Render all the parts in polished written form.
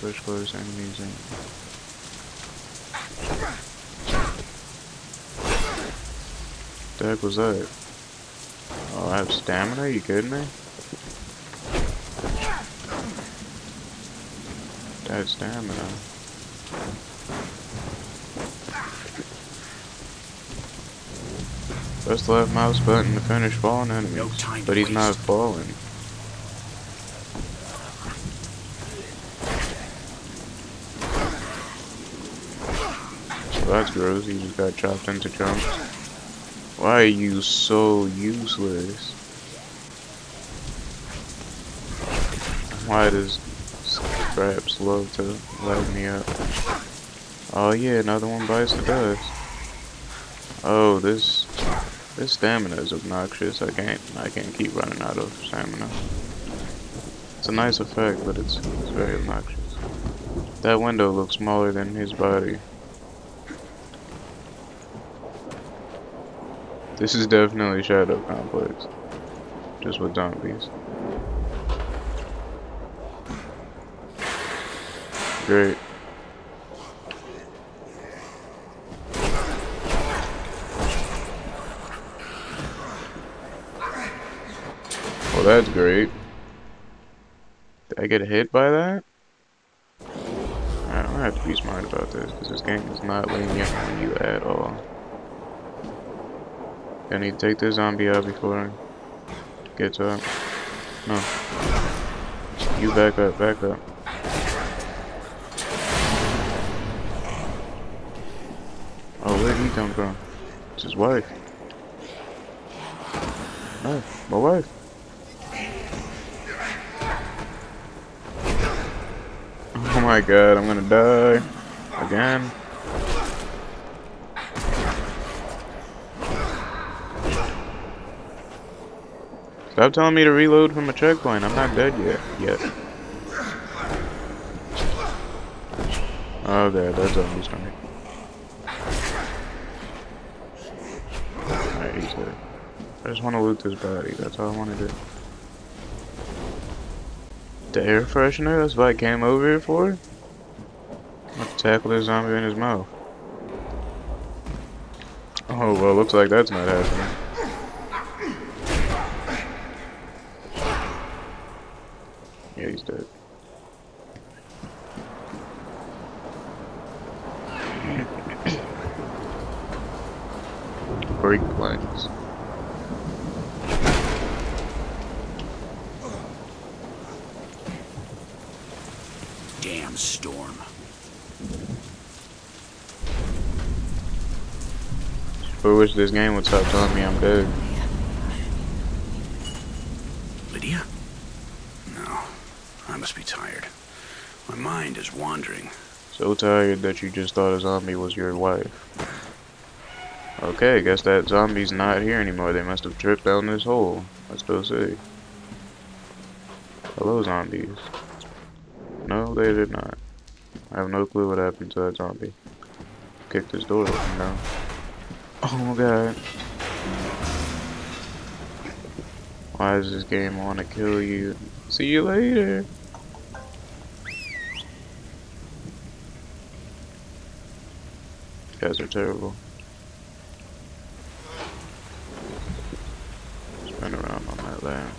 Push close enemies in. The heck was that? Oh, I have stamina? Are you kidding me? That's stamina. Press the left mouse button to finish falling enemies, no time but he's waste. Not falling. Well, that's gross, he just got chopped into chunks. Why are you so useless? Why does Scraps love to light me up? Oh yeah, another one bites the dust. Oh, this stamina is obnoxious. I can't keep running out of stamina. It's a nice effect, but it's very obnoxious. That window looks smaller than his body. This is definitely Shadow Complex, just with zombies. Great. Well, that's great. Did I get hit by that? I don't have to be smart about this, because this game is not lenient on you at all. I need to take this zombie out before I get up. No. You back up, back up. Oh, where did he come from? It's his wife. No, my wife. Oh my god, I'm gonna die. Again. Stop telling me to reload from a checkpoint. I'm not dead yet. Oh god, that's almost coming. Alright, he's dead. I just want to loot this body. That's all I want to do. The air freshener? That's what I came over here for? I'm gonna tackle this zombie in his mouth. Oh, well, looks like that's not happening. Yeah, he's dead. Break planks. Damn storm. I wish this game would stop telling me I'm dead. Lydia? I must be tired. My mind is wandering. So tired that you just thought a zombie was your wife. Okay, I guess that zombie's not here anymore. They must have tripped down this hole. Let's go see. Hello, zombies. No, they did not. I have no clue what happened to that zombie. Kicked this door open now. Oh my god. Why does this game want to kill you? See you later. You guys are terrible. Spin around on that land.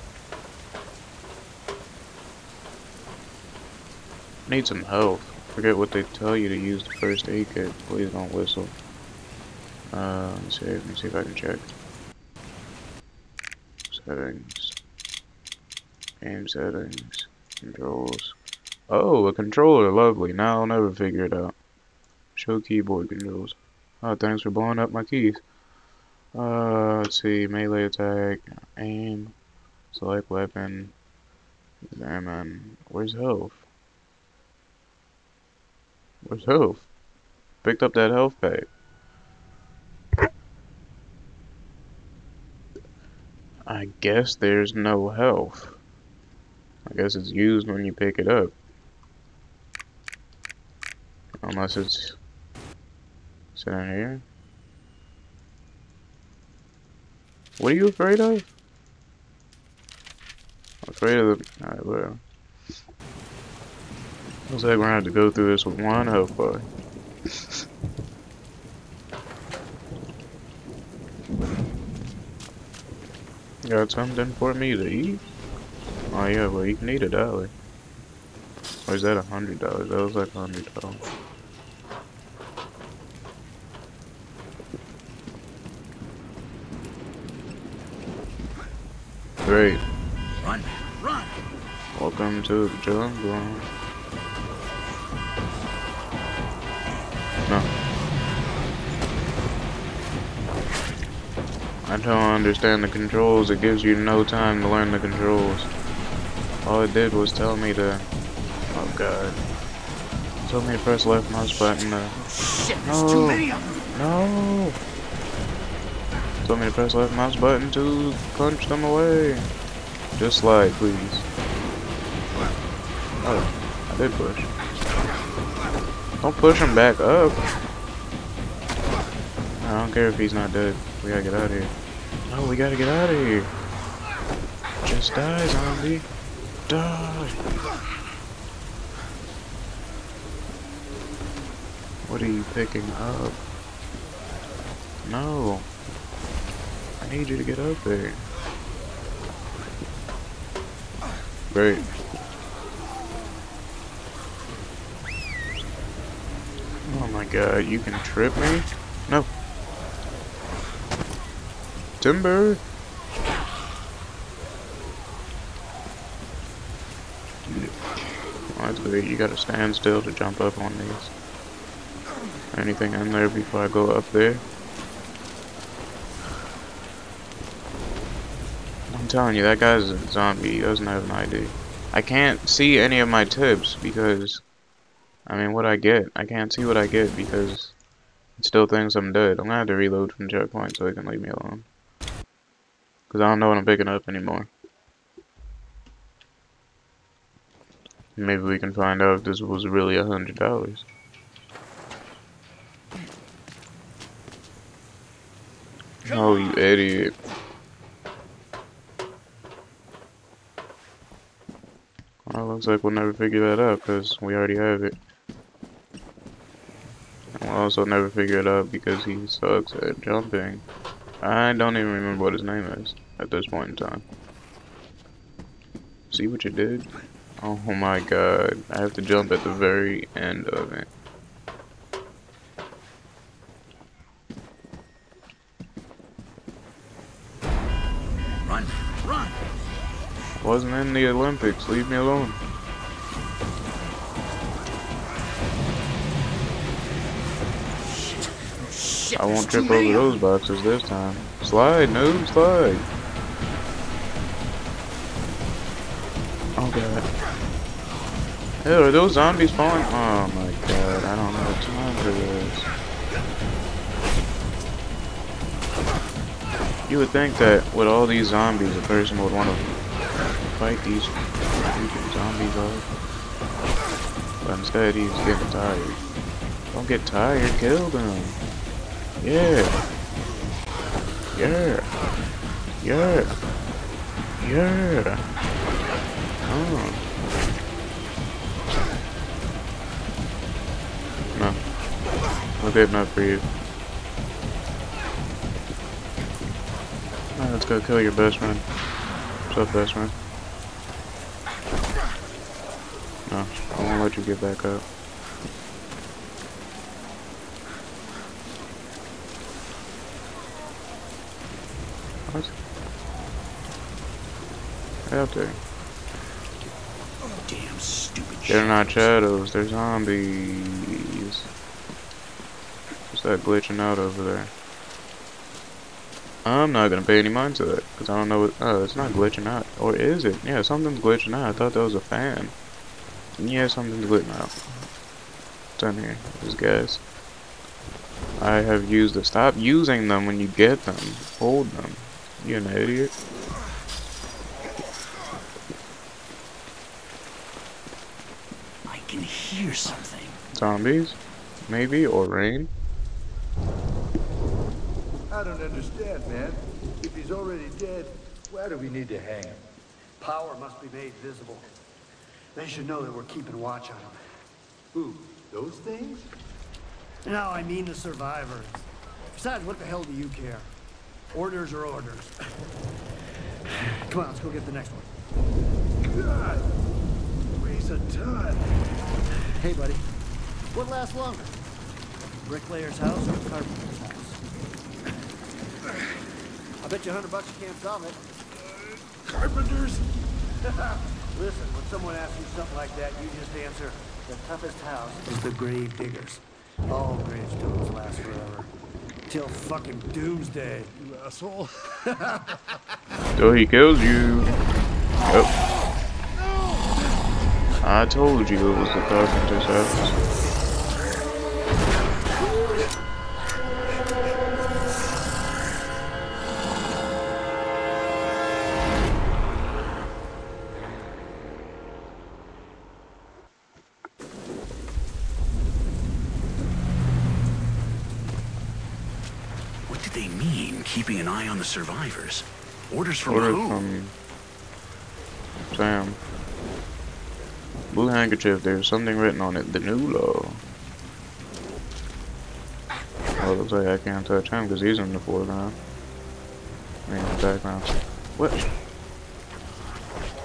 Need some health. Forget what they tell you to use the first aid kit. Please don't whistle. Let me see if I can check. Settings. Game settings. Controls. Oh, a controller. Lovely. Now I'll never figure it out. Show keyboard controls. Oh, thanks for blowing up my keys. Let's see, melee attack, aim, select weapon, examine. Where's health? Where's health? Picked up that health pack. I guess there's no health. I guess it's used when you pick it up. Unless it's... Sit down here. What are you afraid of? I'm afraid of the... Alright, whatever. Looks like we're gonna have to go through this with one health bar. Got something for me to eat? Oh yeah, well you can eat $1. Or is that $100? That was like $100. Great. Run, run. Welcome to the jungle. No. I don't understand the controls. It gives you no time to learn the controls. All it did was tell me to... Oh god. It told me to press left mouse button to... Shit, there's too many of them. No! It told me to press left mouse button to punch them away. Just slide, please. Oh, I did push. Don't push him back up. I don't care if he's not dead. We gotta get out of here. No, we gotta get out of here. Just die, zombie. Die. What are you picking up? No. I need you to get up there. Great. Oh my god, you can trip me? No. Timber! That's weird, you gotta stand still to jump up on these. Anything in there before I go up there? I'm telling you, that guy's a zombie, he doesn't have an ID. I can't see any of my tips because... I mean, what I get. I can't see what I get because it still thinks I'm dead. I'm gonna have to reload from checkpoint so it can leave me alone. Because I don't know what I'm picking up anymore. Maybe we can find out if this was really $100. Oh, you idiot. Well, looks like we'll never figure that out because we already have it. And we'll also never figure it out because he sucks at jumping. I don't even remember what his name is at this point in time. See what you did? Oh my god. I have to jump at the very end of it. Run, run! Wasn't in the Olympics, leave me alone. Shit, I won't trip over those boxes this time. Slide, noob, slide! Oh god. Ew, are those zombies falling? Oh my god, I don't have time for this. You would think that with all these zombies, a person would want to fight these freaking zombies off. But instead he's getting tired. Don't get tired, kill them. Yeah. Yeah. Yeah. Yeah. Oh. No. Not good enough for you. Alright, let's go kill your best friend. What's up, best friend? No, I won't let you get back up. What? Get up there. Damn stupid shit. They're not shadows, they're zombies. What's that glitching out over there? I'm not gonna pay any mind to that, because I don't know what. Oh, it's not glitching out. Or is it? Yeah, something's glitching out. I thought that was a fan. Yeah, something's glitching out. It's in here. These guys. I have used it. Stop using them when you get them. Hold them. You're an idiot. I can hear something. Zombies? Maybe? Or rain? I don't understand, man. If he's already dead, why do we need to hang him? Power must be made visible. They should know that we're keeping watch on him. Who? Those things? No, I mean the survivors. Besides, what the hell do you care? Orders are orders. Come on, let's go get the next one. God! Weighs a ton. Hey, buddy. What lasts longer? Bricklayer's house or carpenter's house? I bet you $100 you can't solve it. Carpenters? Listen, when someone asks you something like that, you just answer, the toughest house is the grave diggers. All gravestones last forever. Till fucking doomsday, you asshole. So he kills you. Oh. No. I told you it was the carpenter's house. Keeping an eye on the survivors. Orders from Sam. Blue handkerchief, there's something written on it. The new law. Well, it looks like I can't touch him because he's in the foreground. I mean, the background. What?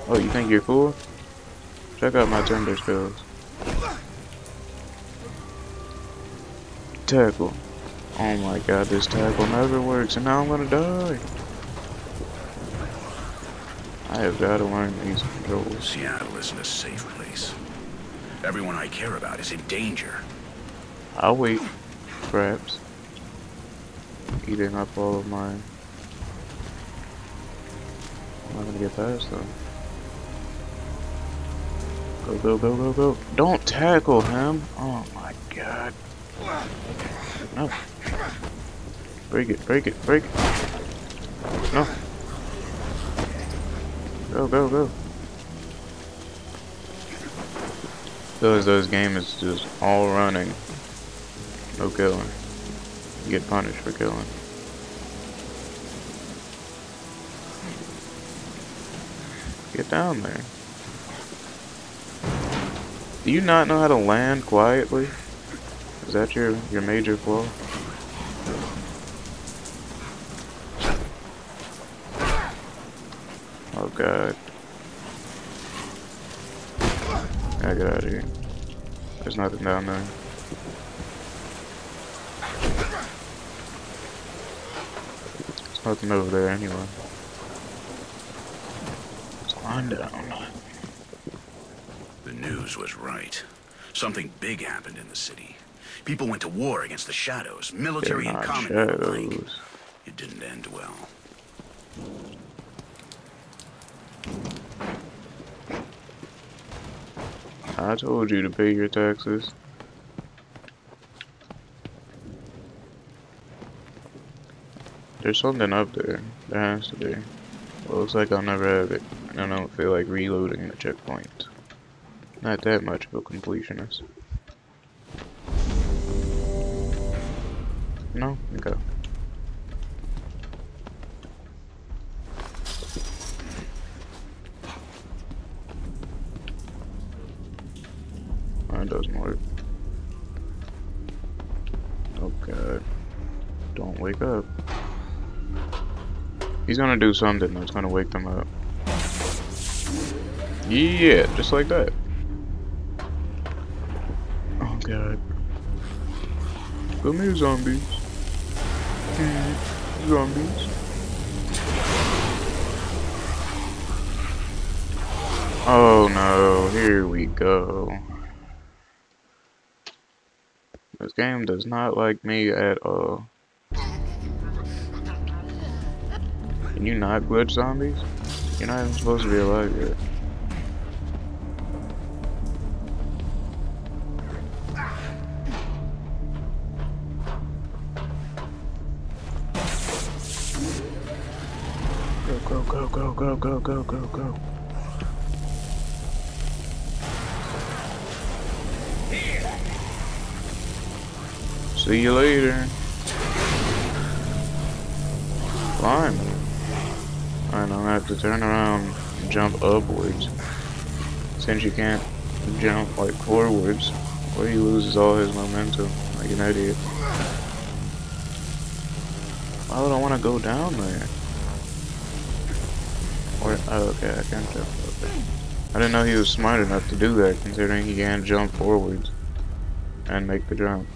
Oh, you think you're cool? Check out my tender skills. Tackle. Oh my god, this tackle never works, and now I'm gonna die. I have gotta learn these controls. Seattle isn't a safe place. Everyone I care about is in danger. I'll wait. Perhaps. Eating up all of mine. I'm not gonna get past them. Go, go, go, go, go. Don't tackle him. Oh my god. No. Break it, break it, break it. No. Go, go, go. Because this game is just all running. No killing. You get punished for killing. Get down there. Do you not know how to land quietly? Is that your major flaw? Oh god. I get out of here. There's nothing down there. There's nothing over there anyway. It's on down. The news was right. Something big happened in the city. People went to war against the shadows, military and common alike. It didn't end well. I told you to pay your taxes. There's something up there. There has to be. Well, looks like I'll never have it. And I don't feel like reloading the checkpoint. Not that much of a completionist. No? Okay. That doesn't work. Oh god. Don't wake up. He's gonna do something that's gonna wake them up. Yeah, just like that. Oh god. Come here, zombies. Zombies. Oh no, here we go. This game does not like me at all. Can you not glitch zombies? You're not even supposed to be alive yet. Go, go, go, go. See you later. Climb. I know I have to turn around and jump upwards. Since you can't jump like forwards, Or he loses all his momentum like an idiot. Why would I want to go down there? Or, oh, okay, I can't jump. Okay. I didn't know he was smart enough to do that, considering he can't jump forwards and make the jump.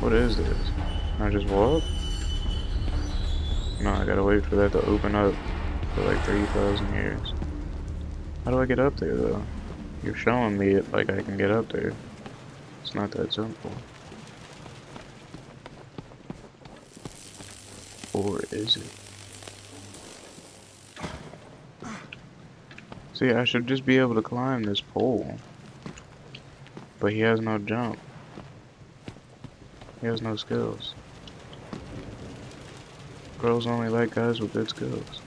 What is this? Can I just walk? No, I gotta wait for that to open up for like 3,000 years. How do I get up there though? You're showing me it like I can get up there. It's not that simple. Or is it? See, I should just be able to climb this pole. But he has no jump. He has no skills. Girls only like guys with good skills.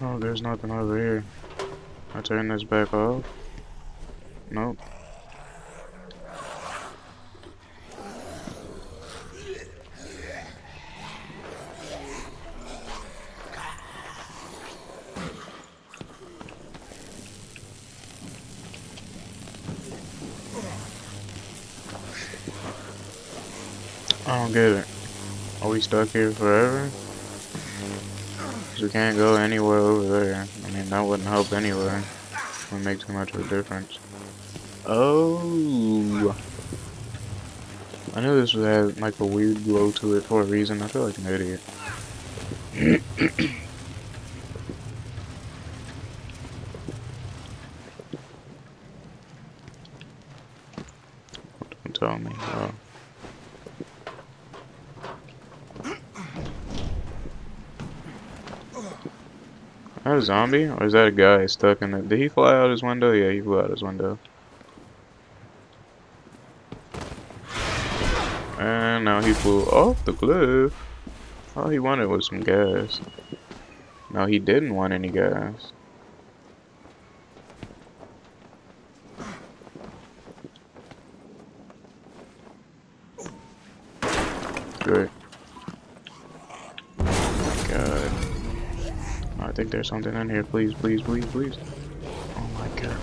Oh, there's nothing over here. I turn this back off. Nope. I don't get it. Are we stuck here forever? We can't go anywhere over there. I mean, that wouldn't help anyway. It wouldn't make too much of a difference. Oh! I knew this would have, like, a weird glow to it for a reason. I feel like an idiot. Don't tell me. Oh. Is that a zombie? Or is that a guy stuck in the... Did he fly out his window? Yeah, he flew out his window. And now he flew off the cliff. All he wanted was some gas. No, he didn't want any gas. Great. I think there's something in here. Please, please, please, please. Oh my god.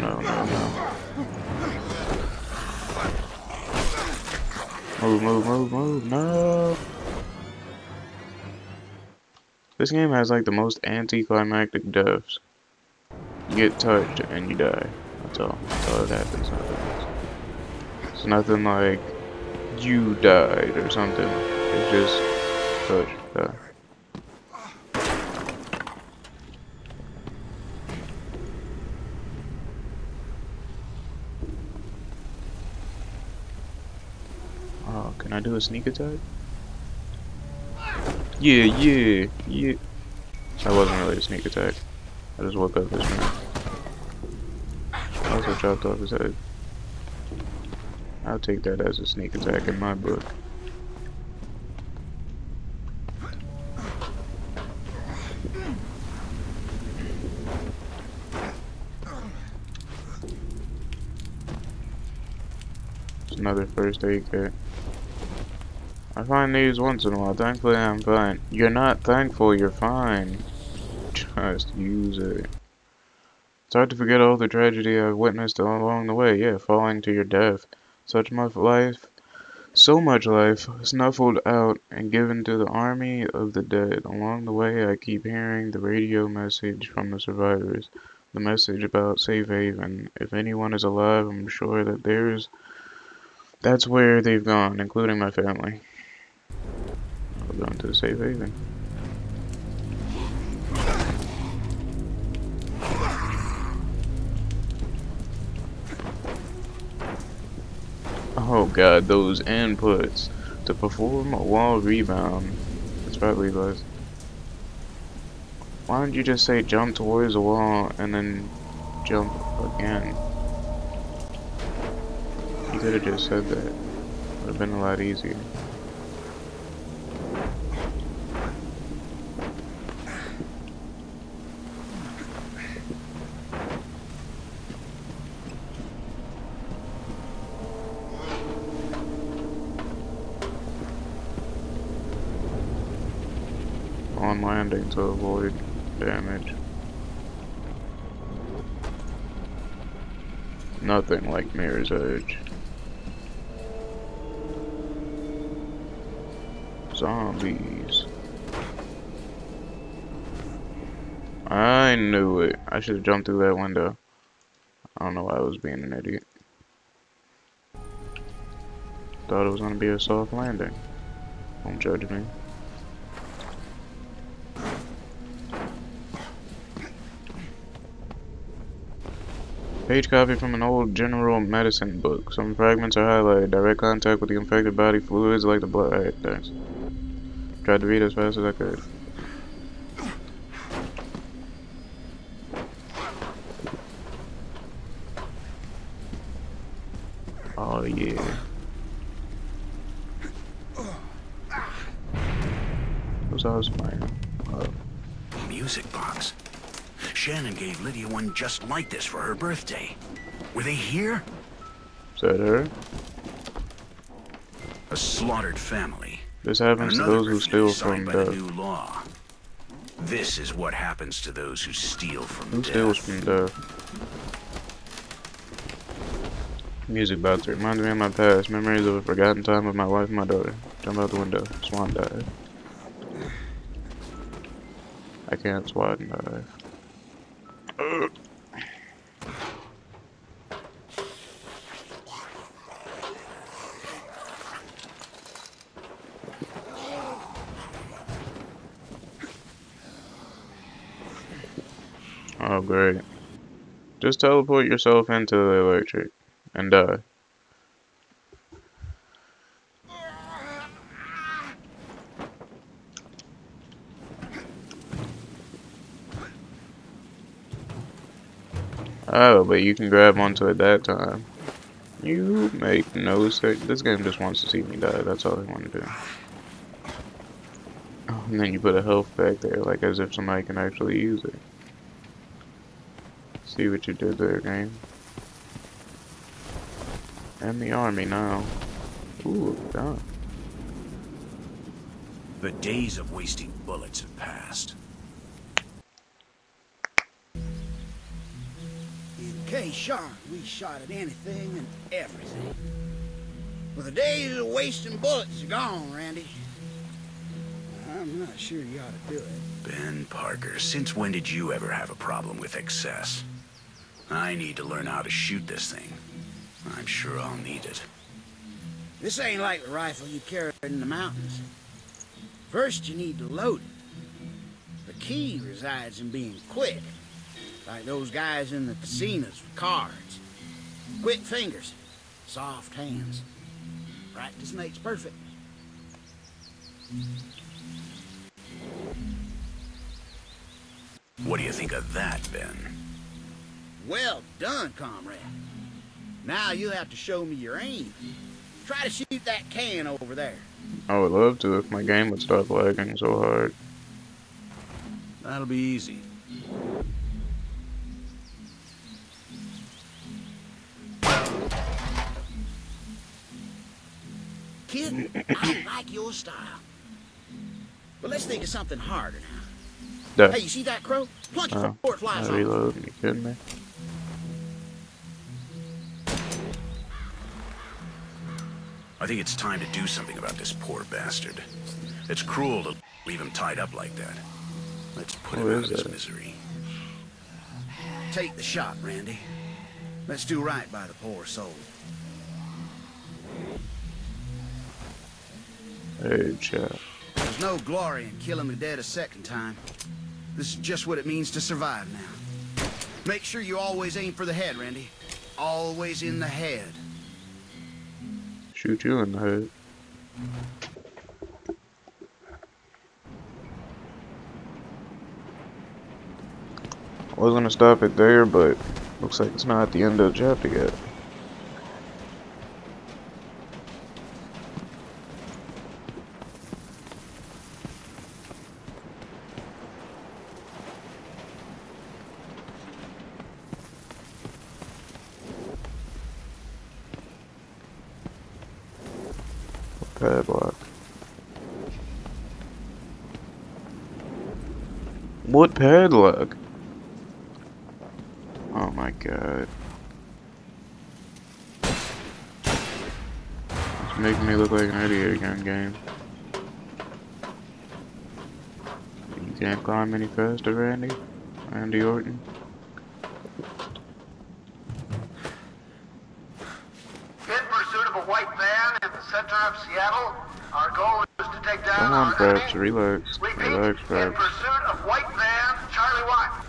No, no, no, no. Move, move, move, move. No. This game has like the most anticlimactic deaths. You get touched and you die. That's all. That's all that happens. It's nothing like you died or something. It's just touch. Oh, can I do a sneak attack? Yeah, yeah, yeah. That wasn't really a sneak attack. I just woke up this man. I also chopped off his head. I'll take that as a sneak attack in my book. Another first aid kit. I find these once in a while. Thankfully, I'm fine. You're not thankful, you're fine. Just use it. It's hard to forget all the tragedy I've witnessed along the way. Yeah, falling to your death. So much life, snuffled out and given to the army of the dead. Along the way, I keep hearing the radio message from the survivors. The message about safe haven. If anyone is alive, I'm sure that there's... That's where they've gone, including my family. We're going to the safe haven. Oh god, those inputs. To perform a wall rebound. That's probably buzz. Why don't you just say jump towards the wall and then jump again? You could have just said that. It would have been a lot easier. On landing to avoid damage. Nothing like Mirror's Edge. Zombies. I knew it. I should have jumped through that window. I don't know why I was being an idiot. Thought it was gonna be a soft landing. Don't judge me. Page copy from an old general medicine book. Some fragments are highlighted. Direct contact with the infected body fluids like the blood. Alright, thanks. Tried to read as fast as I could. Oh, yeah. What's I was playing? Oh. Music box. Shannon gave Lydia one just like this for her birthday. Were they here? Is that her? A slaughtered family. This happens to those who steal from death. New law. This is what happens to those who steal from death. Who steals from death? Music box reminds me of my past. Memories of a forgotten time with my wife and my daughter. Jump out the window. Swan dive. I can't swan dive. Oh great. Just teleport yourself into the electric and die. Oh, but you can grab onto it that time. You make no sense. This game just wants to see me die. That's all they want to do. Oh, and then you put a health back there, like as if somebody can actually use it. See what you did there, game. And the army now. Ooh, done. The days of wasting bullets have passed. Okay, sure, we shot at anything and everything. Well, the days of wasting bullets are gone, Randy. I'm not sure you ought to do it. Ben Parker, since when did you ever have a problem with excess? I need to learn how to shoot this thing. I'm sure I'll need it. This ain't like the rifle you carried in the mountains. First, you need to load it. The key resides in being quick. Like those guys in the casinos with cards. Quick fingers, soft hands. Practice makes perfect. What do you think of that, Ben? Well done, comrade. Now you have to show me your aim. Try to shoot that can over there. I would love to if my game would stop lagging so hard. That'll be easy. Kid, I like your style. But let's think of something harder now. Hey, you see that crow? Plunk it before it flies off. Reload, you kidding me? I think it's time to do something about this poor bastard. It's cruel to leave him tied up like that. Let's put him out of his misery. Take the shot, Randy. Let's do right by the poor soul. Hey, chap. There's no glory in killing the dead a second time. This is just what it means to survive now. Make sure you always aim for the head, Randy. Always in the head. Shoot you in the head. I was gonna stop it there, but looks like it's not the end of the chapter yet. Roadblock. What padlock? Oh my god. It's making me look like an idiot again, game. You can't climb any faster, Randy? Randy Orton? In pursuit of a white van in the center of Seattle, our goal is to take down our enemy. Relax. Relax, Preps. In pursuit of white van, Charlie Watt.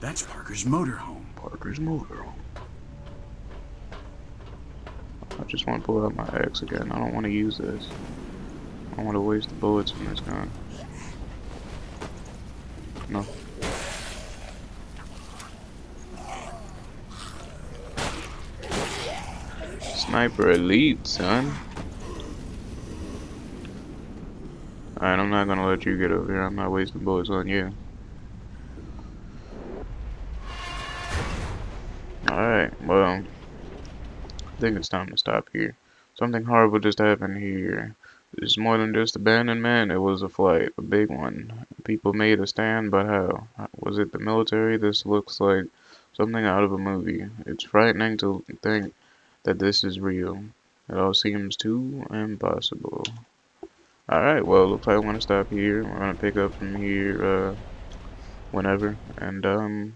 That's Parker's motorhome. Parker's motorhome. I just want to pull out my axe again. I don't want to use this. I don't want to waste the bullets from this gun. No. Sniper Elite, son. Alright, I'm not gonna let you get over here. I'm not wasting bullets on you. Alright, well, I think it's time to stop here. Something horrible just happened here. It's more than just abandonment, it was a flight, a big one. People made a stand, but how? Was it the military? This looks like something out of a movie. It's frightening to think that this is real. It all seems too impossible. Alright, well, looks like I want to stop here. We're going to pick up from here, whenever. And,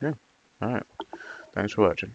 yeah. Alright. Thanks for watching.